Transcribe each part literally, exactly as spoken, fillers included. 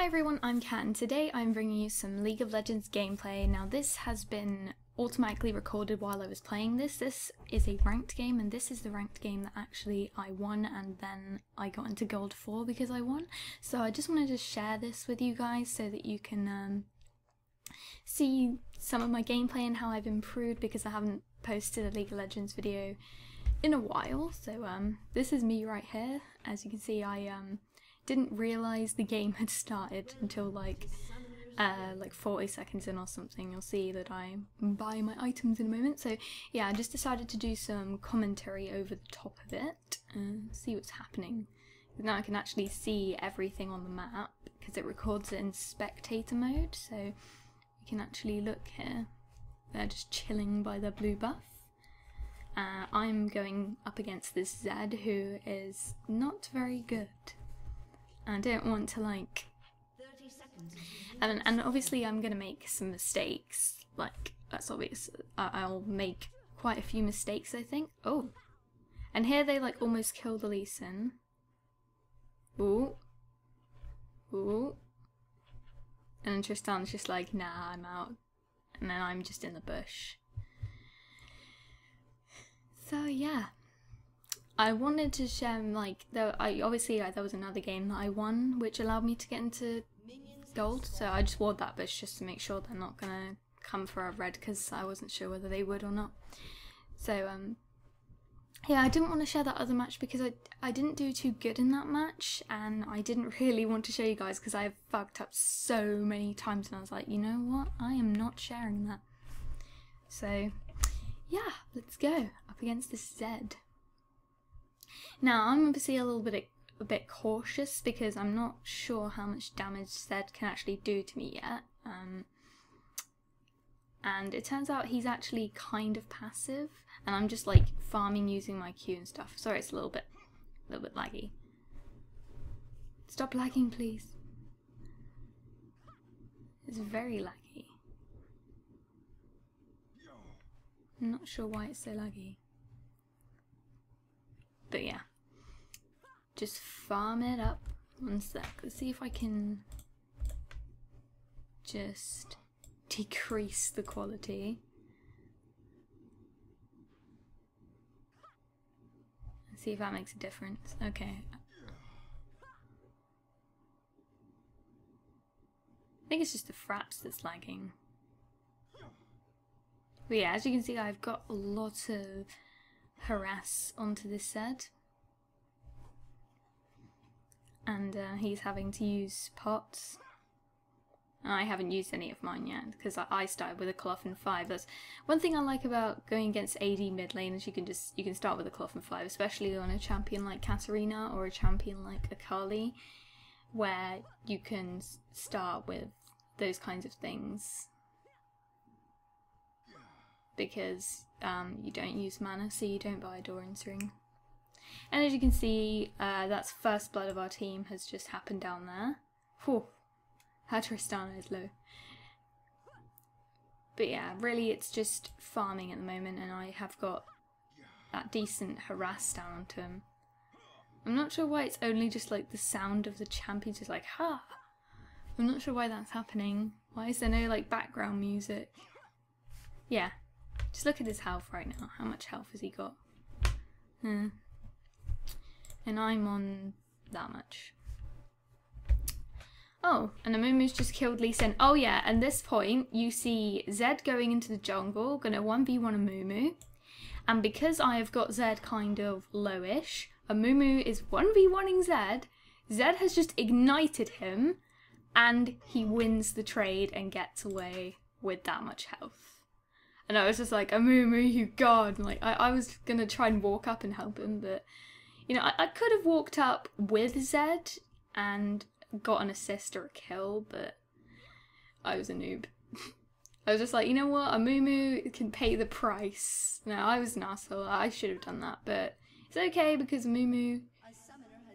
Hi everyone, I'm Kat and today I'm bringing you some League of Legends gameplay. Now this has been automatically recorded while I was playing this. This is a ranked game and this is the ranked game that actually I won, and then I got into Gold four because I won. So I just wanted to share this with you guys so that you can um, see some of my gameplay and how I've improved, because I haven't posted a League of Legends video in a while. So um, this is me right here. As you can see, I um, didn't realise the game had started until like uh, like forty seconds in or something. You'll see that I buy my items in a moment. So yeah, I just decided to do some commentary over the top of it and see what's happening. Now I can actually see everything on the map because it records it in spectator mode, so we can actually look here. They're just chilling by their blue buff. Uh, I'm going up against this Zed who is not very good. I don't want to like... And, and obviously I'm going to make some mistakes, like, that's obvious. I, I'll make quite a few mistakes, I think. Oh! And here they like almost killed the Lee Sin. Ooh. Ooh. And then Tristana's just like, nah, I'm out. And then I'm just in the bush. So yeah, I wanted to share like though I obviously like, there was another game that I won which allowed me to get into gold, so I just wore that bush just to make sure they're not gonna come for a red, because I wasn't sure whether they would or not. So um, yeah, I didn't want to share that other match because I I didn't do too good in that match, and I didn't really want to show you guys because I've fucked up so many times, and I was like, you know what, I am not sharing that. So. Yeah, let's go up against this Zed. Now I'm obviously a little bit a bit cautious because I'm not sure how much damage Zed can actually do to me yet. Um, and it turns out he's actually kind of passive, and I'm just like farming using my Q and stuff. Sorry, it's a little bit, a little bit laggy. Stop lagging, please. It's very laggy. I'm not sure why it's so laggy. But yeah. Just farm it up. One sec. Let's see if I can just decrease the quality. Let's see if that makes a difference. Okay. I think it's just the fraps that's lagging. But yeah, as you can see, I've got a lot of harass onto this Zed. And uh, he's having to use pots. I haven't used any of mine yet, because I started with a Cloth and five. That's one thing I like about going against A D mid lane, is you can just you can start with a Cloth and five, especially on a champion like Katarina or a champion like Akali, where you can start with those kinds of things. Because um, you don't use mana, so you don't buy a Doran's ring. And as you can see, uh, that's first blood of our team has just happened down there. Whew, her Tristana is low. But yeah, really it's just farming at the moment, and I have got that decent harass down onto him. I'm not sure why it's only just like the sound of the champion just like, ha! I'm not sure why that's happening. Why is there no like background music? Yeah. Just look at his health right now. How much health has he got? Hmm. And I'm on that much. Oh, and Amumu's just killed Lee Sin. Oh yeah, and this point you see Zed going into the jungle, gonna one v one Amumu. And because I have got Zed kind of lowish, Amumu is one v one-ing Zed. Zed has just ignited him, and he wins the trade and gets away with that much health. And I was just like, Amumu, you god. Like, I, I was going to try and walk up and help him, but, you know, I, I could have walked up with Zed and got an assist or a kill, but I was a noob. I was just like, you know what, Amumu can pay the price. No, I was an arsehole. I should have done that, but it's okay because Amumu...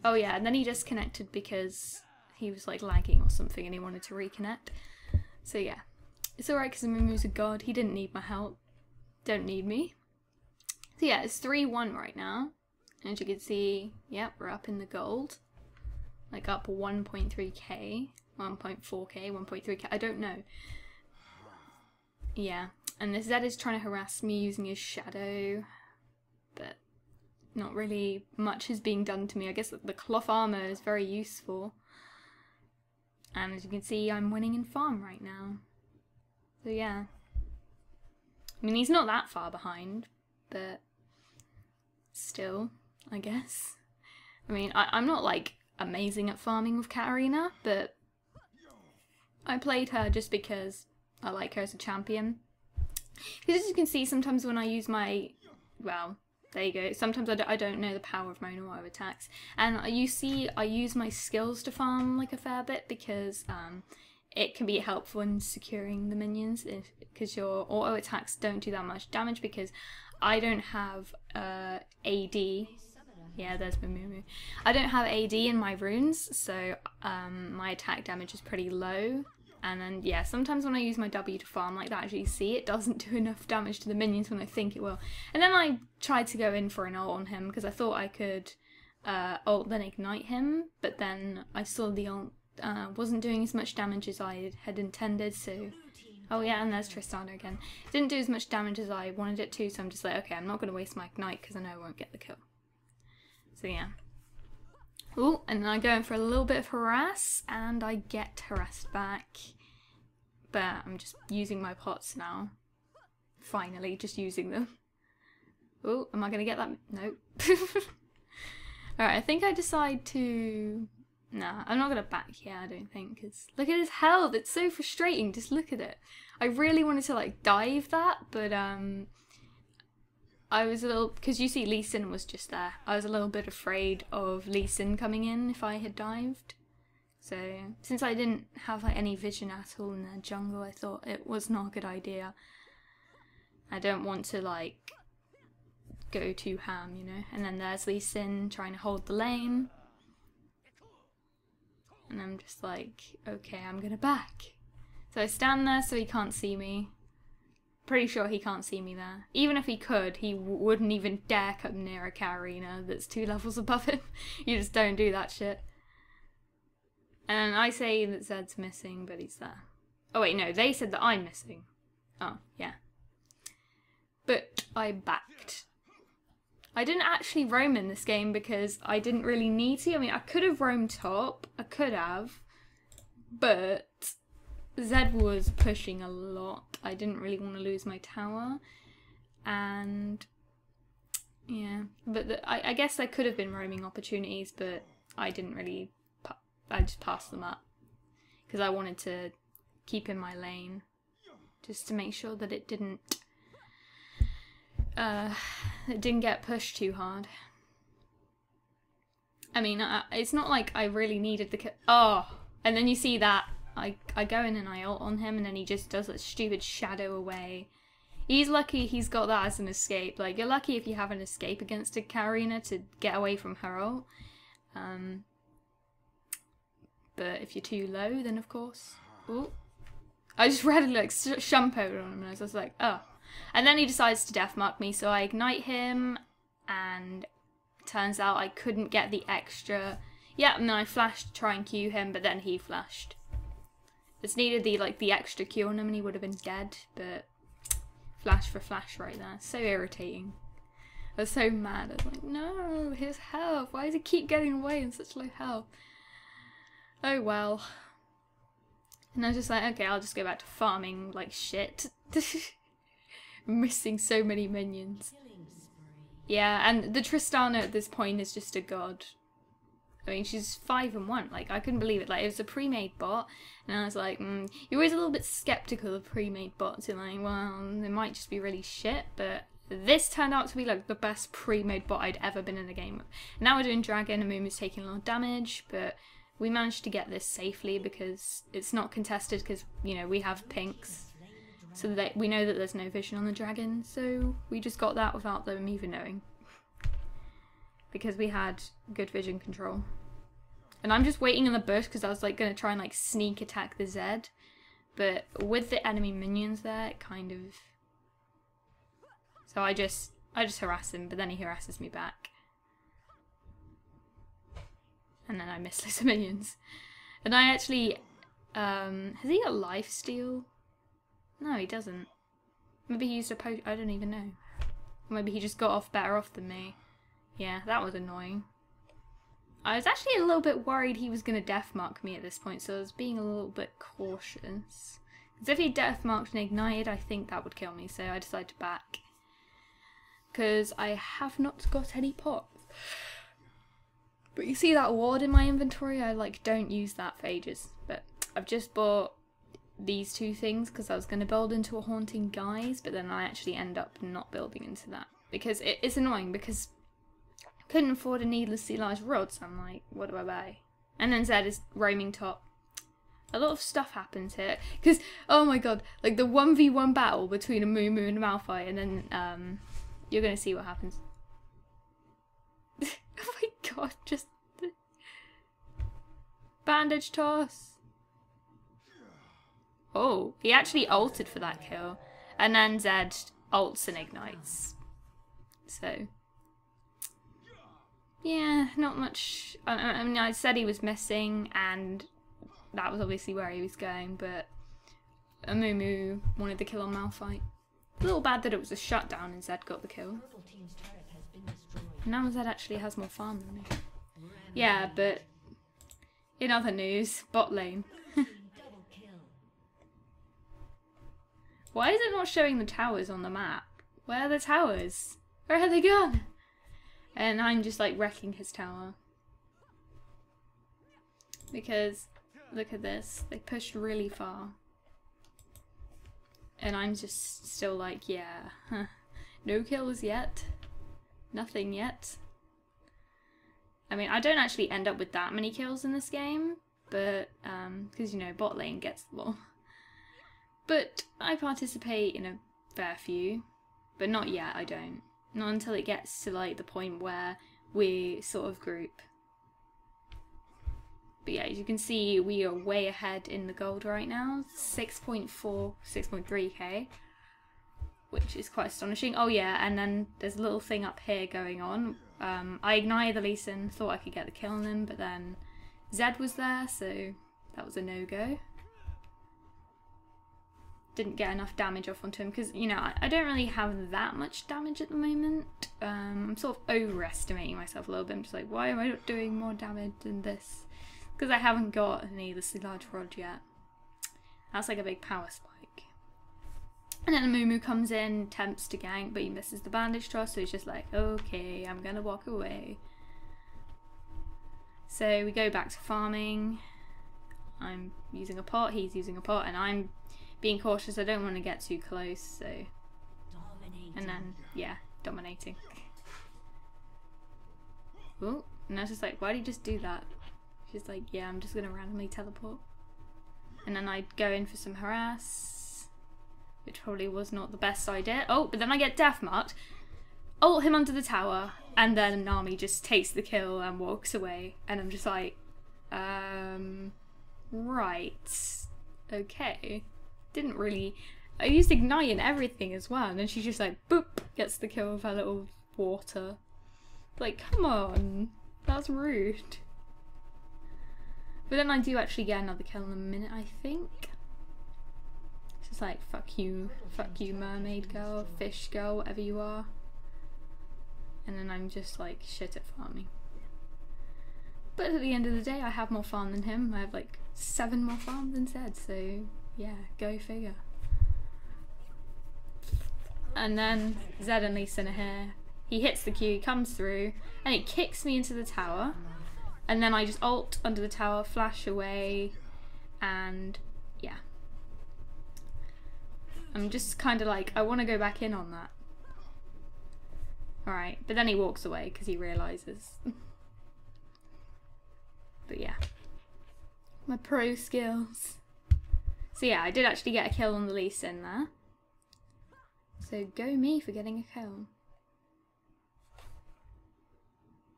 Oh yeah, and then he disconnected because he was, like, lagging or something and he wanted to reconnect. So yeah. It's alright because Amumu's a god, he didn't need my help. Don't need me. So yeah, it's three one right now. And as you can see, yep, we're up in the gold. like up one point three K, one point four K, one point three K, I don't know. Yeah, and this Zed is trying to harass me using his shadow, but not really much is being done to me. I guess the cloth armor is very useful. And as you can see, I'm winning in farm right now. So yeah. I mean, he's not that far behind, but still, I guess. I mean, I, I'm not like amazing at farming with Katarina, but I played her just because I like her as a champion. Because as you can see, sometimes when I use my, well, there you go, sometimes I, d I don't know the power of my normal attacks. And you see, I use my skills to farm like a fair bit because um, it can be helpful in securing the minions, if because your auto attacks don't do that much damage because I don't have uh, A D. Yeah, there's Amumu. I don't have A D in my runes, so um, my attack damage is pretty low. And then, yeah, sometimes when I use my W to farm like that, as you see, it doesn't do enough damage to the minions when I think it will. And then I tried to go in for an ult on him, because I thought I could uh, ult then ignite him, but then I saw the ult uh, wasn't doing as much damage as I had intended, so... Oh yeah, and there's Tristana again. It didn't do as much damage as I wanted it to, so I'm just like, okay, I'm not going to waste my ignite, because I know I won't get the kill. So yeah. Ooh, and then I go in for a little bit of harass, and I get harassed back. But I'm just using my pots now. Finally, just using them. Ooh, am I going to get that? Nope. Alright, I think I decide to... Nah, I'm not going to back here, I don't think. Cause look at his health, it's so frustrating, just look at it. I really wanted to, like, dive that, but, um... I was a little, because you see Lee Sin was just there, I was a little bit afraid of Lee Sin coming in if I had dived. So, since I didn't have like, any vision at all in the jungle, I thought it was not a good idea. I don't want to like, go too ham, you know. And then there's Lee Sin trying to hold the lane. And I'm just like, okay, I'm gonna back. So I stand there so he can't see me. Pretty sure he can't see me there. Even if he could, he w wouldn't even dare come near a Katarina that's two levels above him. You just don't do that shit. And I say that Zed's missing, but he's there. Oh wait, no, they said that I'm missing. Oh, yeah. But I backed. I didn't actually roam in this game because I didn't really need to. I mean, I could have roamed top. I could have. But... Zed was pushing a lot. I didn't really want to lose my tower. And yeah, but the, I, I guess there could have been roaming opportunities, but I didn't really, I just passed them up. Because I wanted to keep in my lane, just to make sure that it didn't, uh, it didn't get pushed too hard. I mean, I, it's not like I really needed the, oh, and then you see that. I, I go in and I ult on him and then he just does that stupid shadow away. He's lucky he's got that as an escape. Like, you're lucky if you have an escape against a Katarina to get away from her ult. Um, but if you're too low, then of course... Ooh. I just read like shampooed on him and I was just like, oh. And then he decides to deathmark me, so I ignite him and turns out I couldn't get the extra... Yeah, and then I flashed to try and Q him, but then he flashed. It's needed the like the extra Q on him and he would have been dead, but flash for flash right there. So irritating. I was so mad. I was like, no, his health. Why does he keep getting away in such low health? Oh well. And I was just like, okay, I'll just go back to farming like shit. Missing so many minions. Yeah, and the Tristana at this point is just a god. I mean, she's five and one. Like, I couldn't believe it. Like, it was a pre-made bot, and I was like, mm. You're always a little bit skeptical of pre-made bots. You're like, well, they might just be really shit, but this turned out to be, like, the best pre-made bot I'd ever been in a game with. Now we're doing Dragon, and Moon is taking a lot of damage, but we managed to get this safely because it's not contested because, you know, we have pinks, so that we know that there's no vision on the Dragon, so we just got that without them even knowing. Because we had good vision control. And I'm just waiting in the bush because I was like going to try and like sneak attack the Zed. But with the enemy minions there, it kind of... So I just, I just harass him, but then he harasses me back. and then I missed loads of minions. And I actually, um, has he got lifesteal? No, he doesn't. Maybe he used a potion, I don't even know. Or maybe he just got off better off than me. Yeah, that was annoying. I was actually a little bit worried he was going to deathmark me at this point, so I was being a little bit cautious. Because if he deathmarked and ignited, I think that would kill me, so I decided to back. Because I have not got any pots. But you see that ward in my inventory? I like don't use that for ages. But I've just bought these two things because I was going to build into a Haunting Guise, but then I actually end up not building into that. Because it, it's annoying, because I couldn't afford a Needlessly Large Rod, so I'm like, what do I buy? And then Zed is roaming top. A lot of stuff happens here. Because, oh my god, like the one v one battle between Amumu and Malphite, and then um, you're going to see what happens. Oh my god, just... bandage toss! Oh, he actually ulted for that kill. And then Zed ults and ignites. So... yeah, not much... I, I mean, I said he was missing, and that was obviously where he was going, but Amumu wanted the kill on Malphite. A little bad that it was a shutdown and Zed got the kill. Now Zed actually has more farm than me. Yeah, but in other news, bot lane. Why is it not showing the towers on the map? Where are the towers? Where are they gone? And I'm just like wrecking his tower. Because, look at this, they pushed really far. And I'm just still like, yeah, huh. No kills yet. Nothing yet. I mean, I don't actually end up with that many kills in this game, but, um, because, you know, bot lane gets them all. But I participate in a fair few, but not yet, I don't. Not until it gets to like the point where we sort of group. But yeah, as you can see, we are way ahead in the gold right now, six point four, six point three K, which is quite astonishing. Oh yeah, and then there's a little thing up here going on. Um, I ignited the Lee Sin, thought I could get the kill on him, but then Zed was there, so that was a no-go. Didn't get enough damage off onto him because, you know, I, I don't really have that much damage at the moment. Um, I'm sort of overestimating myself a little bit. I'm just like, why am I not doing more damage than this? Because I haven't got a needlessly large rod yet. That's like a big power spike. And then Amumu comes in, tempts to gank, but he misses the bandage toss, so he's just like, okay, I'm gonna walk away. So we go back to farming. I'm using a pot, he's using a pot, and I'm being cautious, I don't want to get too close, so... dominating. And then, yeah, dominating. Oh, and I was just like, why do you just do that? She's like, yeah, I'm just going to randomly teleport. And then I go in for some harass, which probably was not the best idea. Oh, but then I get deathmarked, ult him under the tower, and then Nami just takes the kill and walks away. And I'm just like, um, right, okay. Didn't really... I used Ignite and everything as well, and then she just like, boop, gets the kill with her little water. Like, come on, that's rude. But then I do actually get another kill in a minute, I think. It's just like, fuck you, fuck you mermaid girl, fish girl, whatever you are. And then I'm just like, shit at farming. But at the end of the day, I have more farm than him. I have like seven more farm than Zed, so... yeah, go figure. And then Zed and Lee Sin are here. He hits the Q, comes through, and it kicks me into the tower. And then I just ult under the tower, flash away, and yeah. I'm just kind of like, I want to go back in on that. Alright, but then he walks away because he realises. But yeah. My pro skills. So yeah, I did actually get a kill on the Lee Sin there. So go me for getting a kill.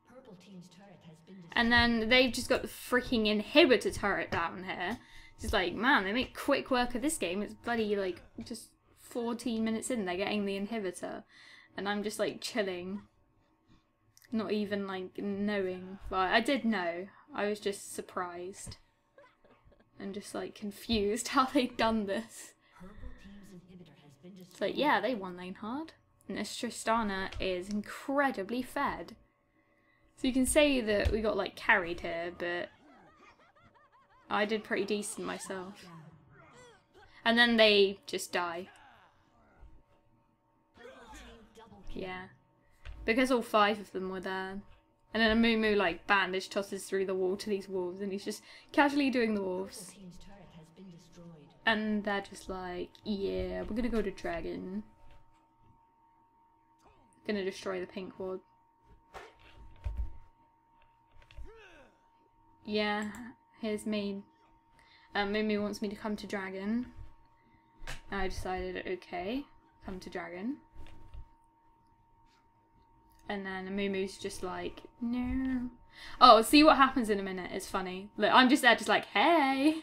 Purple team's turret has been destroyed. And then they've just got the freaking inhibitor turret down here. Just like, man, they make quick work of this game. It's bloody like just fourteen minutes in, they're getting the inhibitor. And I'm just like chilling. Not even like knowing. Well, I did know. I was just surprised and just like confused how they'd done this. So yeah, they won lane hard. And this Tristana is incredibly fed. So you can say that we got like carried here, but I did pretty decent myself. And then they just die. Yeah. Because all five of them were there. And then Amumu like bandage tosses through the wall to these wolves and he's just casually doing the wolves. And they're just like, yeah, we're gonna go to dragon. Gonna destroy the pink ward. Yeah, here's me. Um, Mumu wants me to come to dragon. And I decided, okay, come to dragon. And then Mumu's just like, no. Oh, see what happens in a minute. It's funny. Look, I'm just there, just like, hey.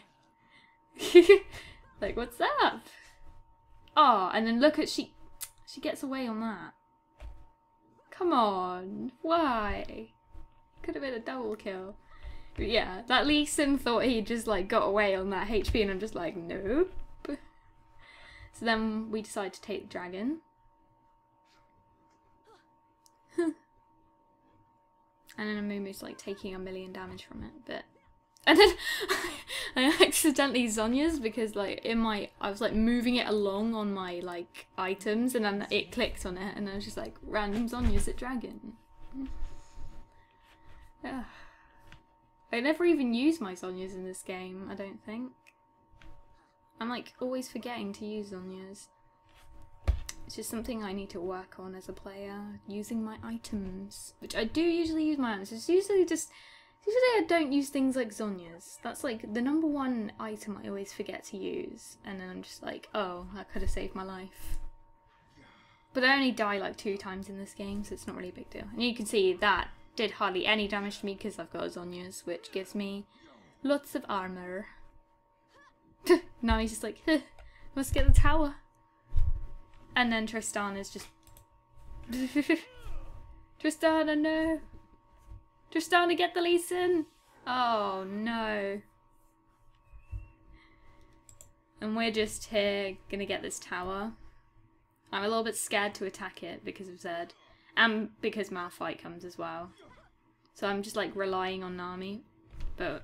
Like, what's up? Oh, and then look at she. She gets away on that. Come on, why? Could have been a double kill. But yeah, that Lee Sin thought he just like got away on that H P and I'm just like, nope. So then we decide to take the dragon. And then Amumu's like taking a million damage from it, but... And then I accidentally Zhonya's because like in my, I was like moving it along on my like items and then it clicked on it and I was just like random Zhonya's at dragon. Yeah. I never even use my Zhonya's in this game, I don't think. I'm like always forgetting to use Zhonya's. It's just something I need to work on as a player, using my items. Which I do usually use my items, it's usually just... Usually I don't use things like Zhonya's. That's like the number one item I always forget to use. And then I'm just like, oh, that could have saved my life. But I only die like two times in this game, so it's not really a big deal. And you can see that did hardly any damage to me because I've got a Zhonya's, which gives me lots of armor. Now he's just like, huh, must get the tower. And then Tristana is just... Tristana, no! Tristana, get the Lee Sin! Oh no. And we're just here, gonna get this tower. I'm a little bit scared to attack it because of Zed. And because Malphite comes as well. So I'm just like relying on Nami. But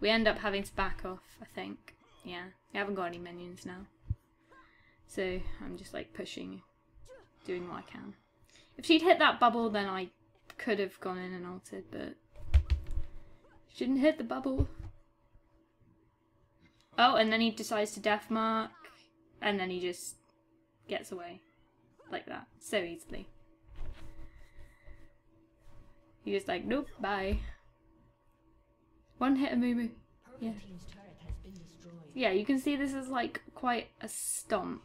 we end up having to back off, I think. Yeah, we haven't got any minions now. So I'm just like pushing, doing what I can. If she'd hit that bubble, then I could have gone in and ulted, but shouldn't hit the bubble. Oh, and then he decides to death mark, and then he just gets away like that so easily. He just like, nope, bye. One hit Amumu. Yeah. Yeah, you can see this is like quite a stomp.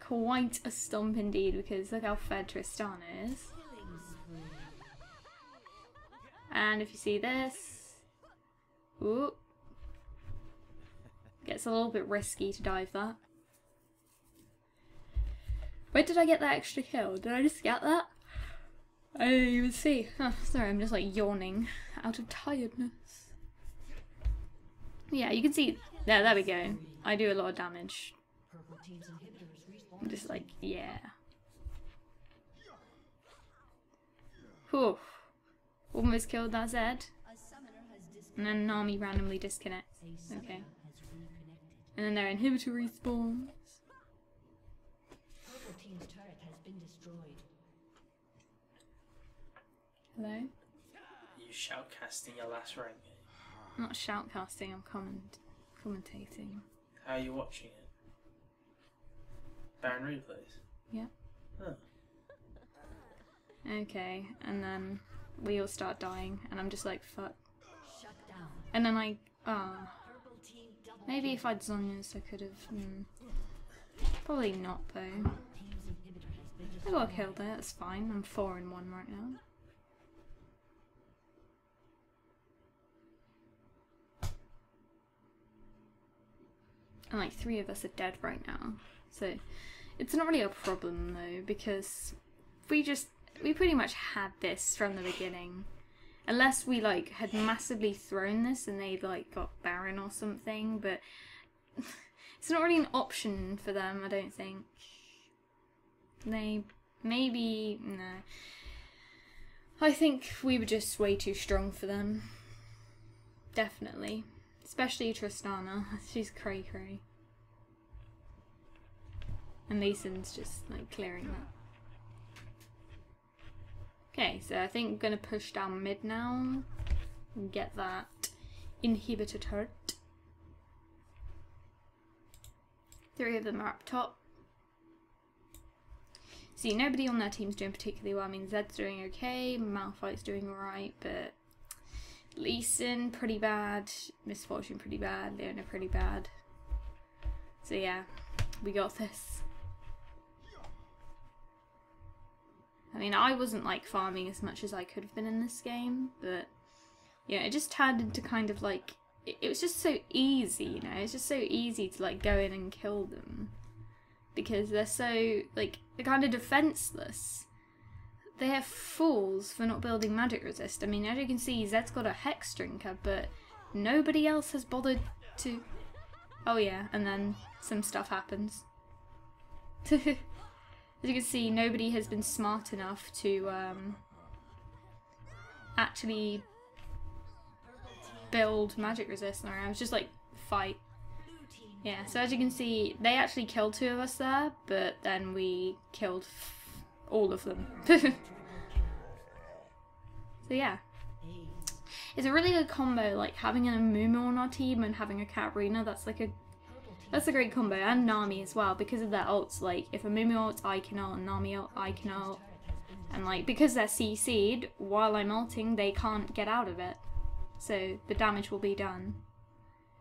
Quite a stomp indeed, because look how fed Tristana is. And if you see this... Ooh. Gets a little bit risky to dive that. Where did I get that extra kill? Did I just get that? I didn't even see. Oh, sorry, I'm just like yawning out of tiredness. Yeah, you can see... There, there we go. I do a lot of damage. I'm just like, yeah. Whew. Almost killed that Zed. And then Nami randomly disconnects. Okay. And then their inhibitor respawns. Hello? You shoutcasting your last rank. Not shoutcasting, I'm comment commentating. How are you watching it? Baron replays. Yeah. Oh. Okay, and then we all start dying, and I'm just like, fuck. Shut down. And then I, ah, oh, maybe if I'd Zhonya's I could have. Mm, probably not though. I got killed there. That's fine. I'm four and one right now. And like three of us are dead right now. So it's not really a problem though, because we just we pretty much had this from the beginning. Unless we like had massively thrown this and they like got Baron or something, but it's not really an option for them, I don't think. They maybe no. I think we were just way too strong for them. Definitely. Especially Tristana. She's cray cray. And Lee Sin's just like clearing that. Okay, so I think I'm gonna push down mid now and get that inhibitor turret. Three of them are up top. See, nobody on their team's doing particularly well. I mean, Zed's doing okay, Malphite's doing alright, but Lee Sin pretty bad, Miss Fortune pretty bad, Leona pretty bad. So yeah, we got this. I mean, I wasn't like farming as much as I could have been in this game, but you know, it just turned into kind of like it, it was just so easy, you know, it's just so easy to like go in and kill them because they're so like they're kind of defenseless. They're fools for not building magic resist. I mean, as you can see, Zed's got a Hex Drinker, but nobody else has bothered to. Oh yeah, and then some stuff happens. As you can see, nobody has been smart enough to um, actually build magic resist. I was just like, fight. Yeah, so as you can see, they actually killed two of us there, but then we killed all of them. So yeah. It's a really good combo, like having an Amumu on our team and having a Katarina. That's like a That's a great combo, and Nami as well, because of their ults. Like, if Amumu ults, I can ult, and Nami ult, I can ult. And, like, because they're C C'd, while I'm ulting, they can't get out of it. So, the damage will be done.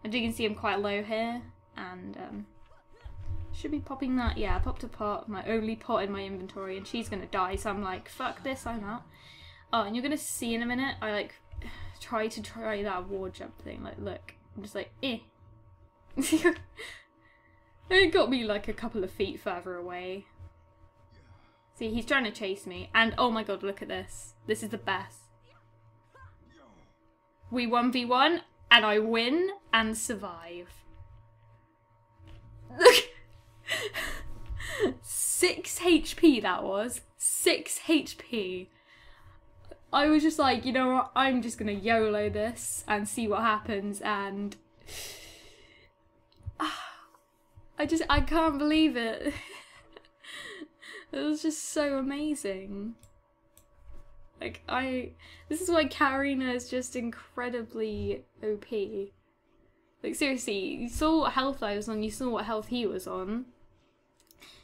As you can see, I'm quite low here, and, um, should be popping that. Yeah, I popped a pot, my only pot in my inventory, and she's gonna die, so I'm like, fuck this, I'm out. Oh, and you're gonna see in a minute, I, like, try to try that ward jump thing. Like, look, I'm just like, eh. It got me like a couple of feet further away. See, he's trying to chase me, and oh my god, look at this. This is the best. We one v one, and I win and survive. Look! six H P that was. six H P. I was just like, you know what, I'm just gonna YOLO this and see what happens, and I just, I can't believe it. It was just so amazing. Like, I, this is why Katarina is just incredibly O P. Like, seriously, you saw what health I was on, you saw what health he was on.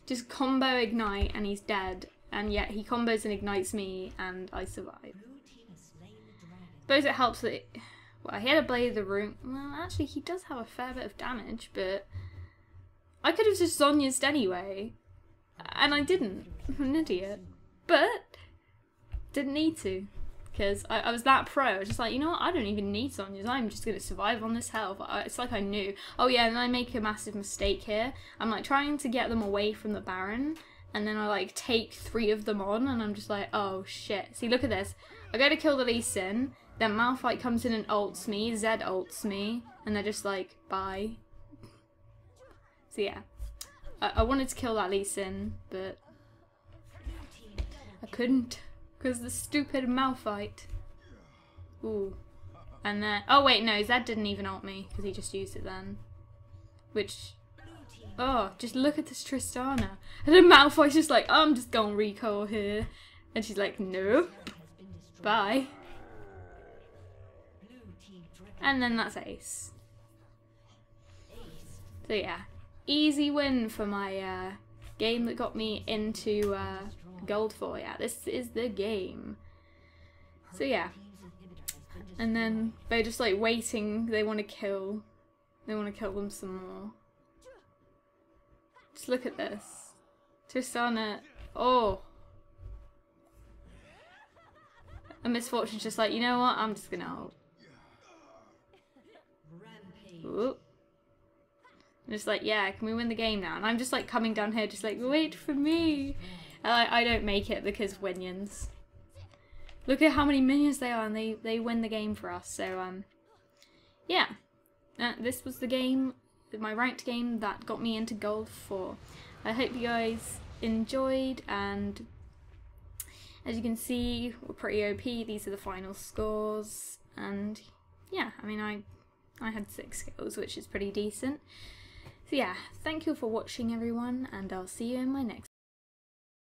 Just combo ignite and he's dead, and yet he combos and ignites me and I survive. Suppose it helps that, it, well, he had a Blade of the Ruined, well, actually he does have a fair bit of damage, but I could have just Zhonya'd anyway, and I didn't. I'm an idiot. But, didn't need to, because I, I was that pro. I was just like, you know what, I don't even need Zhonya's, I'm just going to survive on this health. I, it's like I knew. Oh yeah, and I make a massive mistake here. I'm like trying to get them away from the Baron, and then I like take three of them on, and I'm just like, oh shit. See, look at this. I go to kill the Lee Sin, then Malphite comes in and ults me, Zed ults me, and they're just like, bye. So yeah, I, I wanted to kill that Lee Sin, but I couldn't, because the stupid Malphite. Ooh, and then, oh wait, no, Zed didn't even ult me, because he just used it then. Which, oh, just look at this Tristana. And then Malphite's just like, I'm just gonna recoil here. And she's like, nope, bye. And then that's Ace. So yeah. Easy win for my uh, game that got me into uh, Gold four, yeah, this is the game. So yeah, and then they're just like waiting, they want to kill, they want to kill them some more. Just look at this, Tristana, oh! And Miss Fortune's just like, you know what, I'm just gonna ult. Ooh. I'm just like, yeah, can we win the game now? And I'm just like coming down here just like, wait for me. And I, I don't make it because Winions. Look at how many minions they are, and they, they win the game for us. So, um, yeah. Uh, this was the game, my ranked game, that got me into Gold four. I hope you guys enjoyed, and as you can see, we're pretty O P. These are the final scores, and yeah, I mean, I, I had six kills, which is pretty decent. So yeah, thank you for watching, everyone, and I'll see you in my next